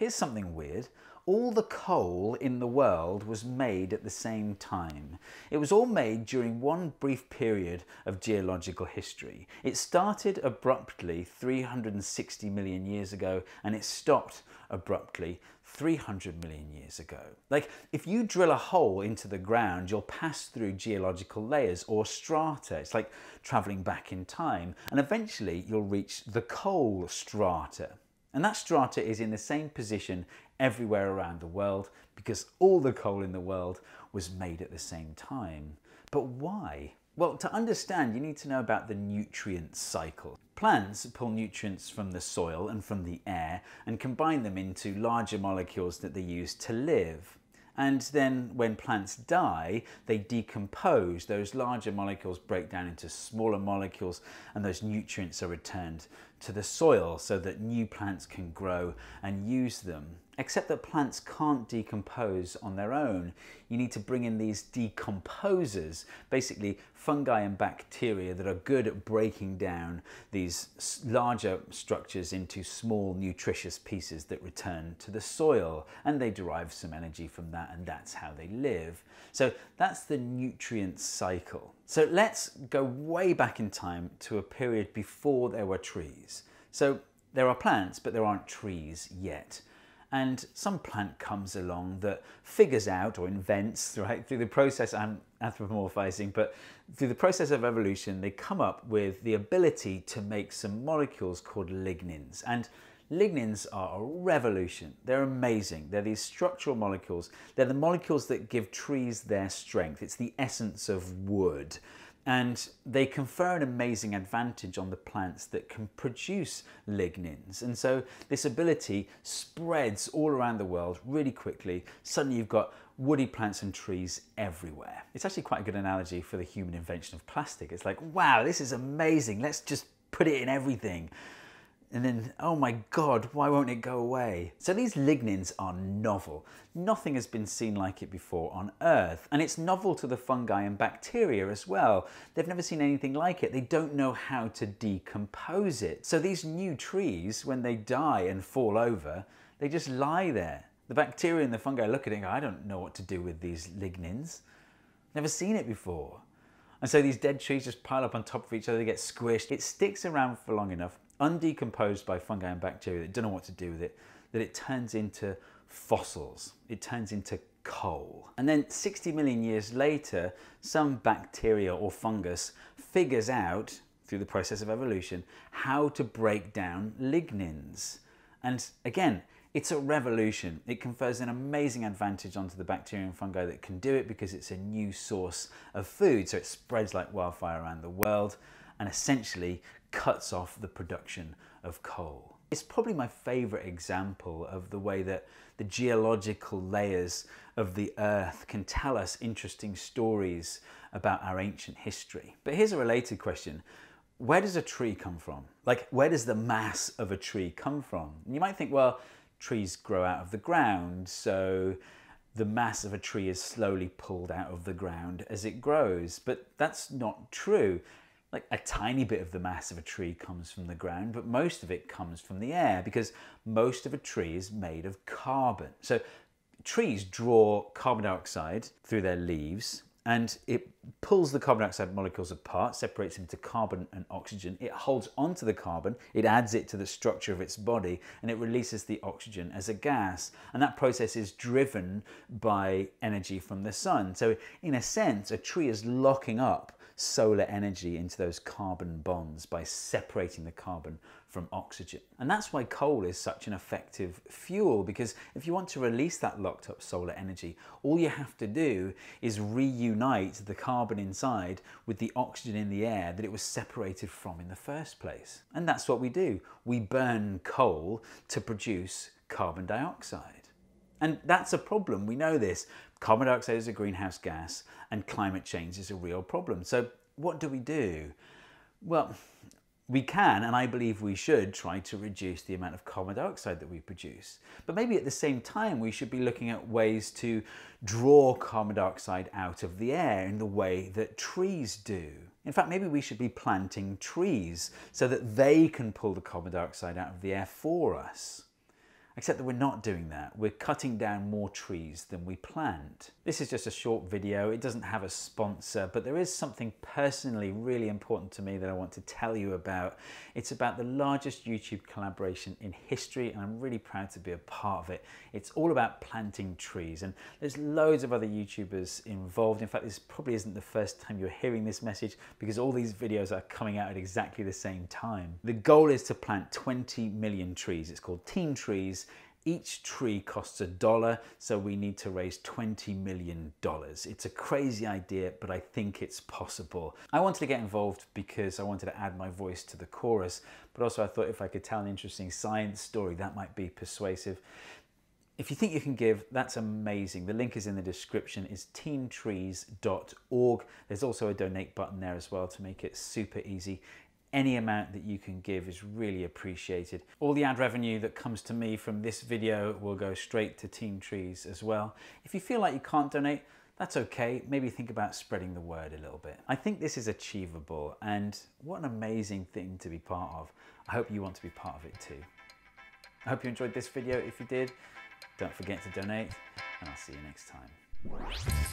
Here's something weird. All the coal in the world was made at the same time. It was all made during one brief period of geological history. It started abruptly 360 million years ago, and it stopped abruptly 300 million years ago. Like, if you drill a hole into the ground, you'll pass through geological layers or strata. It's like traveling back in time, and eventually you'll reach the coal strata. And that strata is in the same position everywhere around the world because all the coal in the world was made at the same time. But why? Well, to understand, you need to know about the nutrient cycle. Plants pull nutrients from the soil and from the air and combine them into larger molecules that they use to live. And then when plants die, they decompose. Those larger molecules break down into smaller molecules, and those nutrients are returned to the soil so that new plants can grow and use them. Except that plants can't decompose on their own. You need to bring in these decomposers, basically fungi and bacteria that are good at breaking down these larger structures into small nutritious pieces that return to the soil, and they derive some energy from that, and that's how they live. So that's the nutrient cycle. So let's go way back in time to a period before there were trees. So there are plants, but there aren't trees yet. And some plant comes along that figures out or invents, right, through the process, I'm anthropomorphizing, but through the process of evolution, they come up with the ability to make some molecules called lignins. And lignins are a revolution. They're amazing. They're these structural molecules. They're the molecules that give trees their strength. It's the essence of wood. And they confer an amazing advantage on the plants that can produce lignins. And so this ability spreads all around the world really quickly. Suddenly you've got woody plants and trees everywhere. It's actually quite a good analogy for the human invention of plastic. It's like, wow, this is amazing. Let's just put it in everything. And then, oh my God, why won't it go away? So these lignins are novel. Nothing has been seen like it before on Earth. And it's novel to the fungi and bacteria as well. They've never seen anything like it. They don't know how to decompose it. So these new trees, when they die and fall over, they just lie there. The bacteria and the fungi look at it and go, I don't know what to do with these lignins. Never seen it before. And so these dead trees just pile up on top of each other, they get squished. It sticks around for long enough, undecomposed by fungi and bacteria that don't know what to do with it, that it turns into fossils. It turns into coal. And then 60 million years later, some bacteria or fungus figures out, through the process of evolution, how to break down lignins. And again, it's a revolution. It confers an amazing advantage onto the bacteria and fungi that can do it because it's a new source of food. So it spreads like wildfire around the world and essentially cuts off the production of coal. It's probably my favorite example of the way that the geological layers of the Earth can tell us interesting stories about our ancient history. But here's a related question. Where does a tree come from? Like, where does the mass of a tree come from? And you might think, well, trees grow out of the ground, so the mass of a tree is slowly pulled out of the ground as it grows. But that's not true. Like, a tiny bit of the mass of a tree comes from the ground, but most of it comes from the air because most of a tree is made of carbon. So trees draw carbon dioxide through their leaves, and it pulls the carbon dioxide molecules apart, separates them into carbon and oxygen. It holds onto the carbon, it adds it to the structure of its body, and it releases the oxygen as a gas. And that process is driven by energy from the sun. So in a sense, a tree is locking up solar energy into those carbon bonds by separating the carbon from oxygen. And that's why coal is such an effective fuel, because if you want to release that locked up solar energy, all you have to do is reunite the carbon inside with the oxygen in the air that it was separated from in the first place. And that's what we do. We burn coal to produce carbon dioxide. And that's a problem, we know this. Carbon dioxide is a greenhouse gas and climate change is a real problem. So what do we do? Well, we can, and I believe we should, try to reduce the amount of carbon dioxide that we produce. But maybe at the same time, we should be looking at ways to draw carbon dioxide out of the air in the way that trees do. In fact, maybe we should be planting trees so that they can pull the carbon dioxide out of the air for us. Except that we're not doing that. We're cutting down more trees than we planned. This is just a short video. It doesn't have a sponsor, but there is something personally really important to me that I want to tell you about. It's about the largest YouTube collaboration in history, and I'm really proud to be a part of it. It's all about planting trees, and there's loads of other YouTubers involved. In fact, this probably isn't the first time you're hearing this message because all these videos are coming out at exactly the same time. The goal is to plant 20 million trees. It's called Team Trees. Each tree costs $1, so we need to raise $20 million. It's a crazy idea, but I think it's possible. I wanted to get involved because I wanted to add my voice to the chorus, but also I thought if I could tell an interesting science story, that might be persuasive. If you think you can give, that's amazing. The link is in the description. It's teamtrees.org. There's also a donate button there as well to make it super easy. Any amount that you can give is really appreciated. All the ad revenue that comes to me from this video will go straight to Team Trees as well. If you feel like you can't donate, that's okay. Maybe think about spreading the word a little bit. I think this is achievable, and what an amazing thing to be part of. I hope you want to be part of it too. I hope you enjoyed this video. If you did, don't forget to donate, and I'll see you next time.